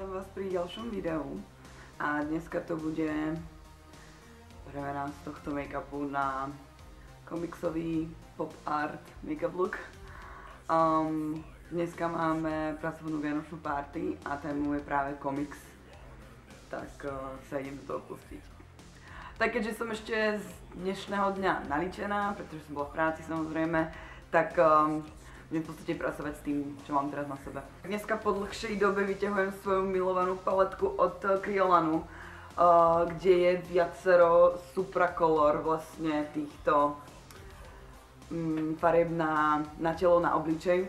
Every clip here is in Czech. vítam vás pri ďalšom videu a dneska to bude preverám z tohto make-upu na komiksový pop art make-up look. Dneska máme pracovnú vianočnú party a tému je práve komiks, tak sa idem do toho pustiť. Tak keďže som ešte z dnešného dňa naličená, pretože som bola v práci samozrejme, tak budem v podstate pracovať s tým, čo mám teraz na sebe. Dneska po dlhšej dobe vyťahujem svoju milovanú paletku od Kryolanu, kde je viacero suprakolor vlastne týchto farieb na telo, na obličej.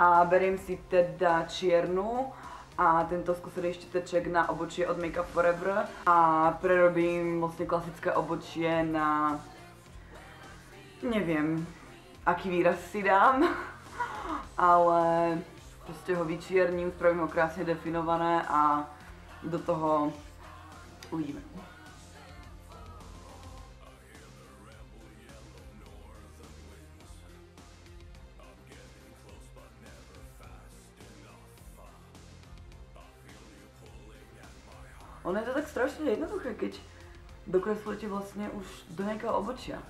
A beriem si teda čiernu a tento skúsený šteteček na obočie od Make Up For Ever a prerobím vlastne klasické obočie na... neviem, aký výraz si dám. Ale proste ho vyčierním, spravím ho krásne definované a do toho uvidíme. Ono je to tak strašne jednoduché, keď dokreslujete vlastne už do nejakého obočia.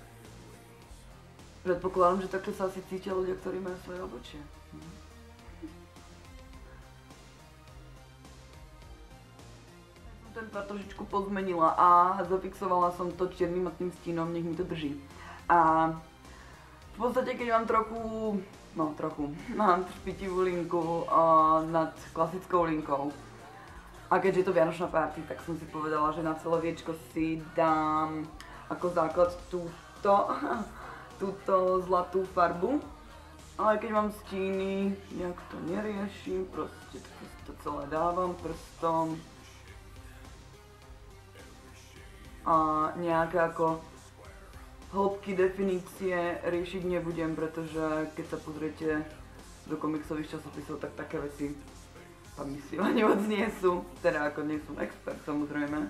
Predpokladám, že takto sa asi cítia ľudia, ktorí majú svoje obočie. Ten tvar trošičku pozmenila a zafixovala som to čiernym matným stínom, nech mi to drží. A v podstate, keď mám mám špitivú linku nad klasickou linkou. A keďže je to vianočná party, tak som si povedala, že na celé viečko si dám ako základ túto zlatú farbu, ale keď mám stíny, nejak to neriešim, proste to celé dávam prstom a nejaké ako hĺbky definície riešiť nebudem, pretože keď sa pozriete do komiksových časopisov, tak také veci tam myslím ani moc nie sú, teda ako nie som expert samozrejme,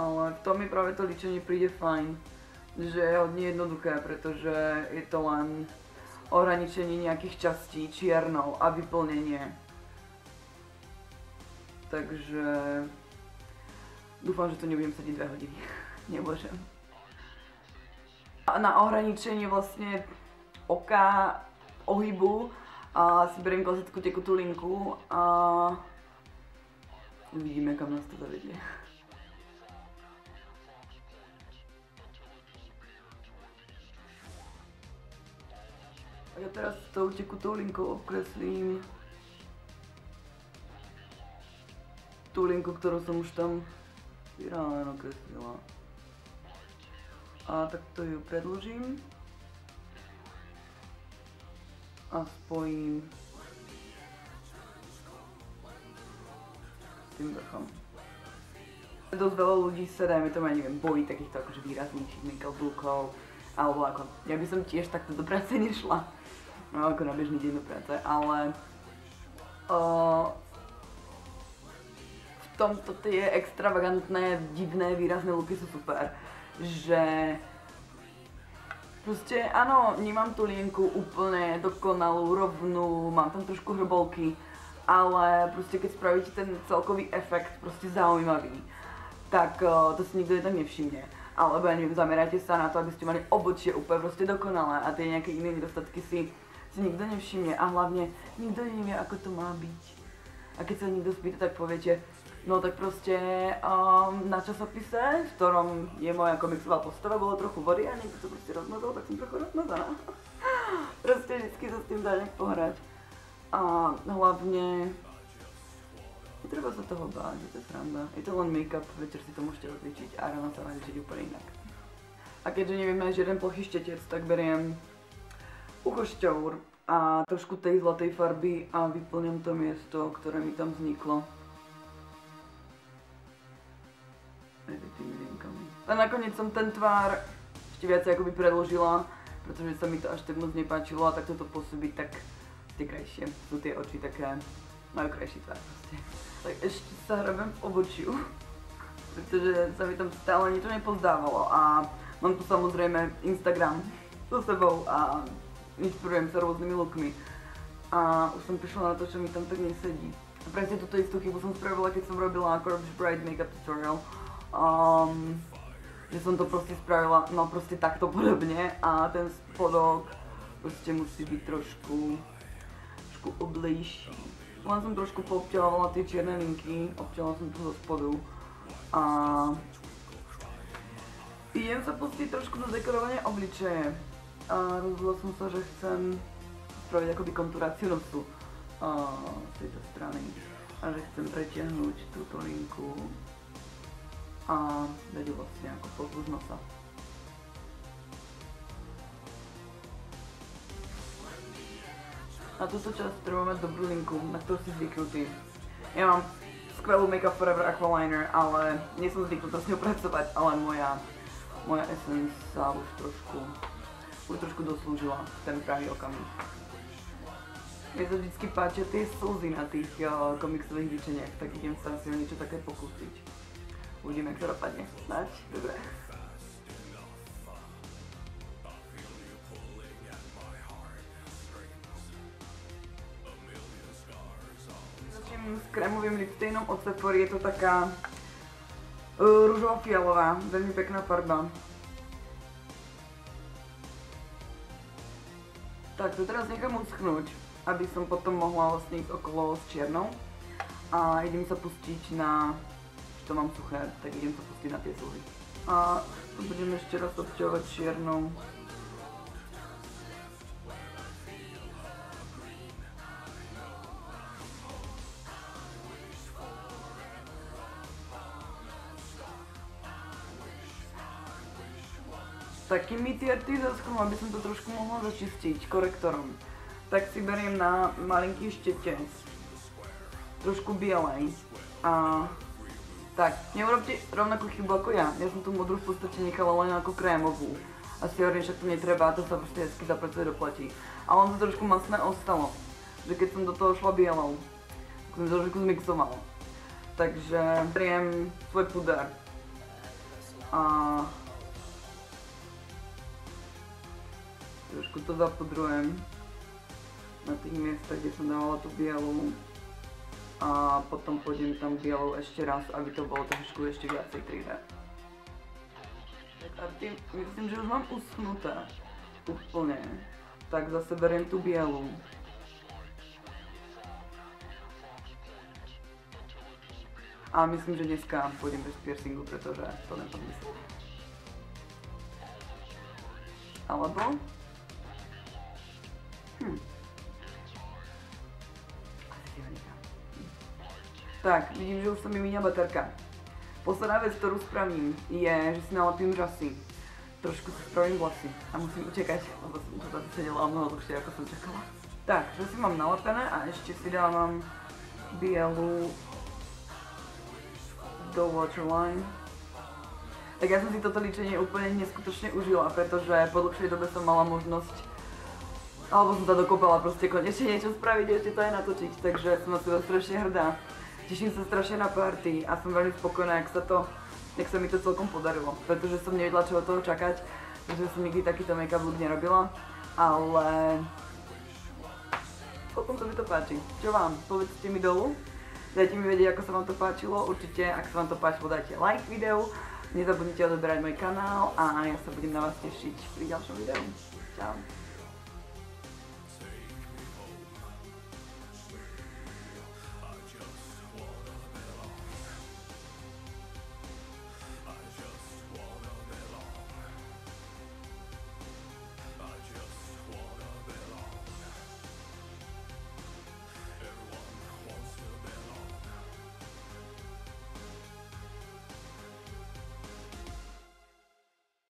ale v tom mi práve to líčenie príde fajn, že je hodne jednoduché, pretože je to len ohraničenie nejakých častí čiernou a vyplnenie. Takže dúfam, že tu nebudem sedieť 2 hodiny. Nebožem. Na ohraničenie vlastne oka, ohybu si beriem klasickú tekutú linku a uvidíme, kam nás to zavedie. A ja teraz s tou tekutou linkou obkreslím tú linku, ktorú som už tam ráno kreslila. A takto ju predĺžim a spojím s tým vrchom. Dosť veľa ľudí sa, dajme tomu, ja neviem, bojí takýchto akože výraznejších make-up lookov, alebo ako, ja by som tiež takto do práce nešla. No, ako na bežný deň do práce, ale v tomto tie extravagantné, divné, výrazné looky sú super, že proste áno, nemám tú lienku úplne dokonalú, rovnú, mám tam trošku hrbolky, ale proste keď spravíte ten celkový efekt proste zaujímavý, tak to si nikto tam nevšimne. Alebo ja neviem, zamerajte sa na to, aby ste mali obočie úplne proste dokonalé a tie nejaké iné nedostatky si nikto nevšimne a hlavne nikto nevie, ako to má byť. A keď sa nikto spýta, tak poviete, no tak proste na časopise, v ktorom je moja komiksová postava, bolo trochu vody a niekto to proste rozmazol, tak som trochu rozmazaná. Proste vždycky sa s tým dá nejak pohrať. A hlavne netreba sa toho báť, že to je sranda. Je to len make-up, večer si to môžete rozličiť a ráno sa rozličiť úplne inak. A keďže nevieme, že jeden plochý štetec, tak beriem uchošťour a trošku tej zlatej farby a vyplňam to miesto, ktoré mi tam vzniklo. Medzi tými linkami. A nakoniec som ten tvár ešte viac akoby predložila, pretože sa mi to až tak moc nepáčilo a takto to pôsobí tak tie krajšie. Sú tie oči také, majú krajší tvár proste. Tak ešte sa hrabem v obočiu, pretože sa mi tam stále niečo nepozdávalo a mám tu samozrejme Instagram so sebou a inšpirujem sa rôznymi lookmi. A a už som prišla na to, čo mi tam tak nesedí. A presne túto istú chybu som spravila, keď som robila akorát Bright Makeup Tutorial. Že som to proste spravila, no proste takto podobne a ten spodok proste musí byť trošku oblejší. Len som trošku poobťahovala tie čierne linky, obťahovala som to zo spodu a idem sa pustiť trošku do dekorovania obličeje. A rozhodla som sa, že chcem spraviť akoby konturáciu nosu z tejto strany a že chcem pretiahnuť túto linku a dať ju vlastne ako pozdĺž nosa. Na túto časť máme dobrú linku, na ktorú si zvyknutý. Ja mám skvelú Make Up For Ever Aqualiner, ale nie som zvyknutá s ňou pracovať, ale moja essence sa už trošku doslúžila v ten pravý okamžik. Mne sa vždycky páčia tie slzy na tých komiksových líčeniach, tak idem sa asi o niečo také pokúsiť. Uvidíme, jak to dopadne. Snáď? Dobre. Začnem s krémovým lipsteinom od Sephory. Je to taká rúžovo-fialová, veľmi pekná farba. Tak to teraz nechám uschnúť, aby som potom mohla vlastne ísť okolo s čiernou. A idem sa pustiť na... to mám suché, tak idem to pustiť na tie sluhy. A budem ešte raz obťahovať čiernou. Takým mitiarty zaschom, aby som to trošku mohla začistiť korektorom, tak si beriem na malinký štetec, trošku bielej. Tak, neurobte rovnakú chybu ako ja. Ja som tú modrú v podstate nechala len ako krémovú. A si hovorím, však to netreba, to sa proste hezky zapracuje do platí. A on to trošku masné ostalo. Že keď som do toho šla bielou, tak som to trošku zmixovala. Takže beriem svoj pudar. A... trošku to zapudrujem. Na tých miestach, kde som dávala tú bielú. A potom pôjdem tam bielou ešte raz, aby to bolo trošku ešte viacej 3D. A tým, myslím, že už mám uschnuté. Úplne. Tak zase beriem tú bielú. A myslím, že dneska pôjdem bez piercingu, pretože to nepodmyslím. Alebo... Tak, vidím, že už sa mi míňa baterka. Posledná vec, ktorú spravím, je, že si nalepím žasy. Trošku si spravím vlasy a musím utekať, lebo som tu zase sedela mnoho dlhšie, ako som čakala. Tak, žasy mám nalepené a ešte si dávam bielu do waterline. Tak ja som si toto líčenie úplne neskutočne užila, pretože po dlhšej dobe som mala možnosť alebo som sa dokopala proste konečne niečo spraviť, ešte to aj natočiť, takže som na seba strašne hrdá. Teším sa strašne na party a som veľmi spokojná, jak sa mi to celkom podarilo, pretože som nevedela, čo od toho čakať, pretože som nikdy takýto make-up look nerobila, ale celkom sa mi to páči. Čo vám? Povedzte mi dolu, dajte mi vedieť, ako sa vám to páčilo, určite, ak sa vám to páčilo, dajte like videu, nezabudnite odoberať môj kanál a ja sa budem na vás tešiť pri ďalšom videu. Čau.